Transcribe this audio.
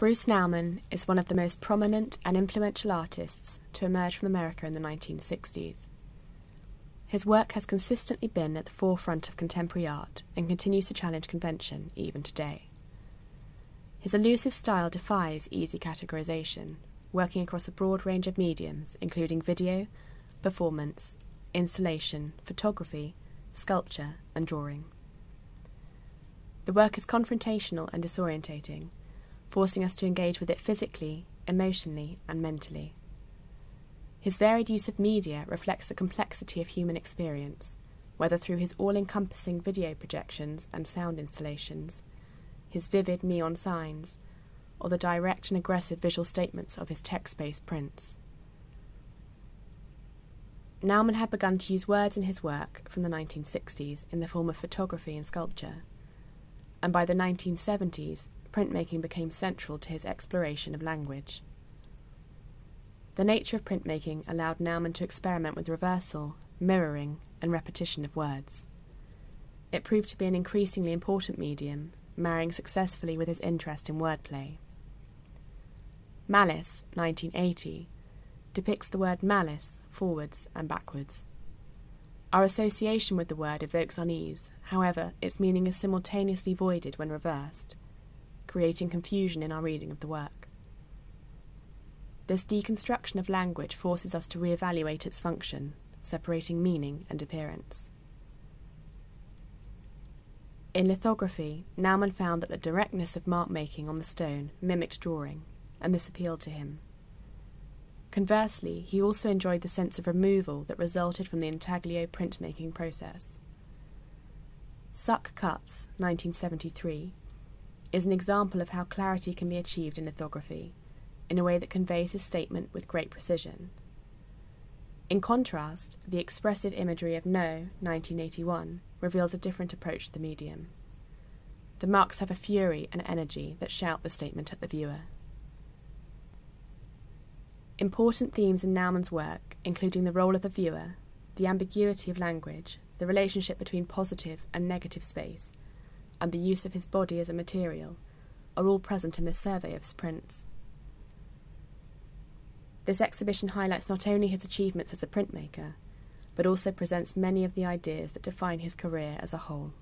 Bruce Nauman is one of the most prominent and influential artists to emerge from America in the 1960s. His work has consistently been at the forefront of contemporary art and continues to challenge convention even today. His elusive style defies easy categorization, working across a broad range of mediums including video, performance, installation, photography, sculpture and drawing. The work is confrontational and disorientating, forcing us to engage with it physically, emotionally and mentally. His varied use of media reflects the complexity of human experience, whether through his all-encompassing video projections and sound installations, his vivid neon signs, or the direct and aggressive visual statements of his text-based prints. Nauman had begun to use words in his work from the 1960s in the form of photography and sculpture, and by the 1970s, printmaking became central to his exploration of language. The nature of printmaking allowed Nauman to experiment with reversal, mirroring, and repetition of words. It proved to be an increasingly important medium, marrying successfully with his interest in wordplay. Malice, 1980, depicts the word malice forwards and backwards. Our association with the word evokes unease, however, its meaning is simultaneously voided when reversed, creating confusion in our reading of the work. This deconstruction of language forces us to reevaluate its function, separating meaning and appearance. In lithography, Nauman found that the directness of mark-making on the stone mimicked drawing, and this appealed to him. Conversely, he also enjoyed the sense of removal that resulted from the intaglio printmaking process. Suck Cuts, 1973, is an example of how clarity can be achieved in lithography, in a way that conveys his statement with great precision. In contrast, the expressive imagery of No, 1981, reveals a different approach to the medium. The marks have a fury and energy that shout the statement at the viewer. Important themes in Nauman's work, including the role of the viewer, the ambiguity of language, the relationship between positive and negative space, and the use of his body as a material, are all present in this survey of his prints. This exhibition highlights not only his achievements as a printmaker, but also presents many of the ideas that define his career as a whole.